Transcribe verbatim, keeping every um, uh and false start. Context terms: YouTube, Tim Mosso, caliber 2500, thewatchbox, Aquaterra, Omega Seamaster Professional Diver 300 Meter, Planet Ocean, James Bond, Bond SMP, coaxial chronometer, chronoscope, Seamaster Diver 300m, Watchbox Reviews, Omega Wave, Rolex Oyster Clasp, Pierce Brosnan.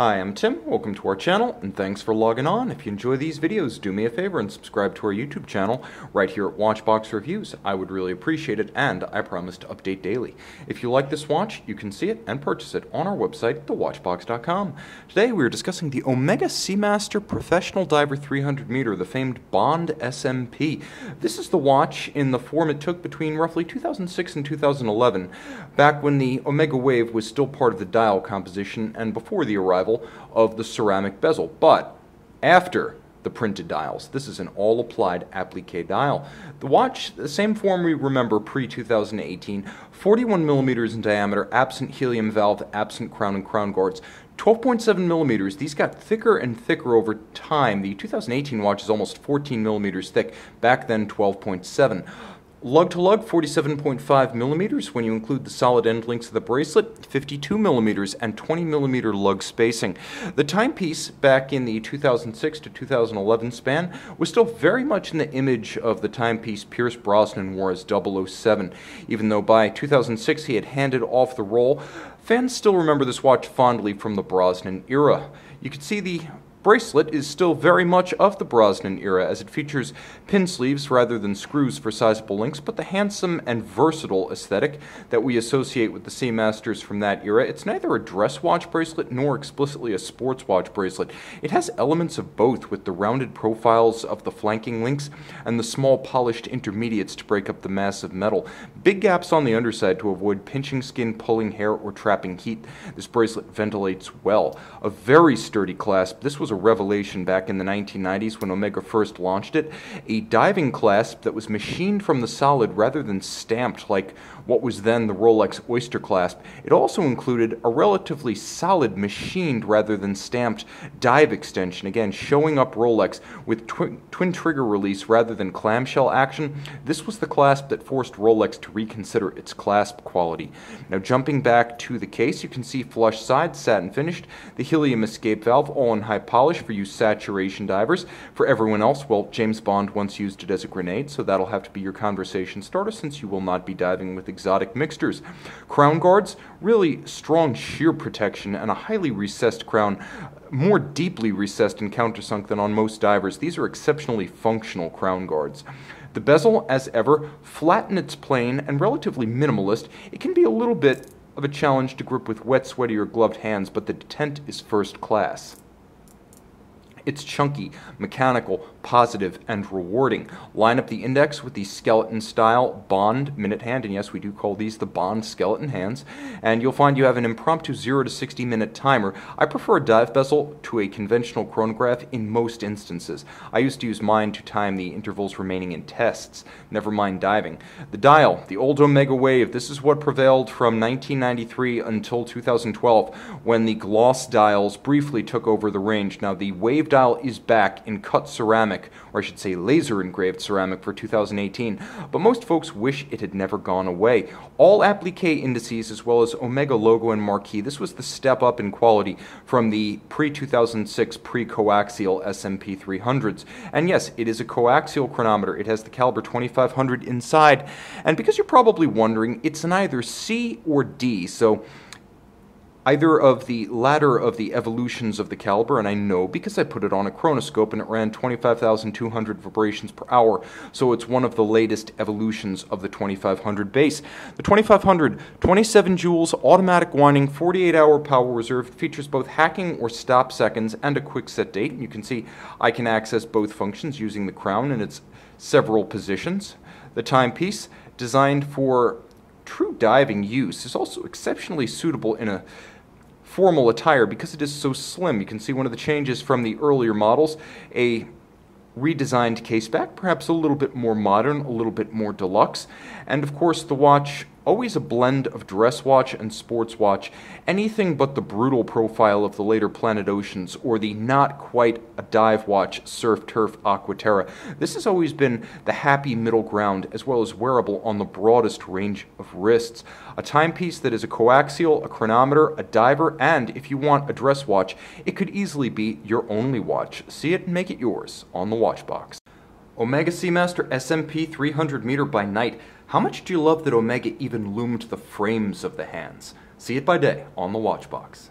Hi, I'm Tim, welcome to our channel, and thanks for logging on. If you enjoy these videos, do me a favor and subscribe to our YouTube channel right here at Watchbox Reviews. I would really appreciate it, and I promise to update daily. If you like this watch, you can see it and purchase it on our website, the watchbox dot com. Today we are discussing the Omega Seamaster Professional Diver three hundred meter, the famed Bond S M P. This is the watch in the form it took between roughly two thousand six and two thousand eleven, back when the Omega Wave was still part of the dial composition and before the arrival of the ceramic bezel, but after the printed dials. This is an all-applied applique dial. The watch, the same form we remember pre two thousand eighteen, forty-one millimeters in diameter, absent helium valve, absent crown and crown guards, twelve point seven millimeters. These got thicker and thicker over time. The two thousand eighteen watch is almost fourteen millimeters thick, back then twelve point seven. Lug to lug, forty-seven point five millimeters. When you include the solid end links of the bracelet, fifty-two millimeters and twenty millimeter lug spacing. The timepiece back in the two thousand six to two thousand eleven span was still very much in the image of the timepiece Pierce Brosnan wore as double oh seven, even though by two thousand six he had handed off the role. Fans still remember this watch fondly from the Brosnan era. You can see the bracelet is still very much of the Brosnan era, as it features pin sleeves rather than screws for sizable links, but the handsome and versatile aesthetic that we associate with the Seamasters from that era. It's neither a dress watch bracelet nor explicitly a sports watch bracelet. It has elements of both, with the rounded profiles of the flanking links and the small polished intermediates to break up the massive metal. Big gaps on the underside to avoid pinching skin, pulling hair, or trapping heat. This bracelet ventilates well. A very sturdy clasp. This was a revelation back in the nineteen nineties when Omega first launched it. A diving clasp that was machined from the solid rather than stamped like what was then the Rolex Oyster Clasp. It also included a relatively solid machined rather than stamped dive extension, again showing up Rolex with twi twin trigger release rather than clamshell action. This was the clasp that forced Rolex to reconsider its clasp quality. Now jumping back to the case, you can see flush sides, satin finished, the helium escape valve all in high polish for you saturation divers. For everyone else, well, James Bond once used it as a grenade, so that'll have to be your conversation starter since you will not be diving with exotic mixtures. Crown guards, really strong shear protection and a highly recessed crown, more deeply recessed and countersunk than on most divers. These are exceptionally functional crown guards. The bezel, as ever, flat in its plane and relatively minimalist. It can be a little bit of a challenge to grip with wet, sweaty, or gloved hands, but the detent is first class. It's chunky, mechanical, positive, and rewarding. Line up the index with the skeleton-style Bond minute hand, and yes, we do call these the Bond skeleton hands, and you'll find you have an impromptu zero to sixty minute timer. I prefer a dive bezel to a conventional chronograph in most instances. I used to use mine to time the intervals remaining in tests, never mind diving. The dial, the old Omega Wave, this is what prevailed from nineteen ninety-three until two thousand twelve, when the gloss dials briefly took over the range. Now, the Wave dial is back in cut ceramic, or I should say laser engraved ceramic for two thousand eighteen, but most folks wish it had never gone away. All applique indices as well as Omega logo and marquee. This was the step up in quality from the pre two thousand six pre-coaxial S M P three hundreds. And yes, it is a coaxial chronometer. It has the caliber twenty-five hundred inside, and because you're probably wondering, it's an either C or D, so either of the latter of the evolutions of the caliber, and I know because I put it on a chronoscope and it ran twenty-five thousand two hundred vibrations per hour, so it's one of the latest evolutions of the twenty-five hundred base. The twenty-five hundred, twenty-seven joules, automatic winding, forty-eight hour power reserve, features both hacking or stop seconds and a quick set date. And you can see I can access both functions using the crown in its several positions. The timepiece, designed for true diving use, is also exceptionally suitable in a formal attire because it is so slim. You can see one of the changes from the earlier models, a redesigned case back, perhaps a little bit more modern, a little bit more deluxe, and of course the watch, always a blend of dress watch and sports watch, anything but the brutal profile of the later Planet Oceans or the not quite a dive watch surf turf Aquaterra. This has always been the happy middle ground, as well as wearable on the broadest range of wrists. A timepiece that is a coaxial, a chronometer, a diver, and if you want a dress watch, it could easily be your only watch. See it and make it yours on the Watchbox. Omega Seamaster S M P three hundred meter by night. How much do you love that Omega even loomed the frames of the hands? See it by day on the Watchbox.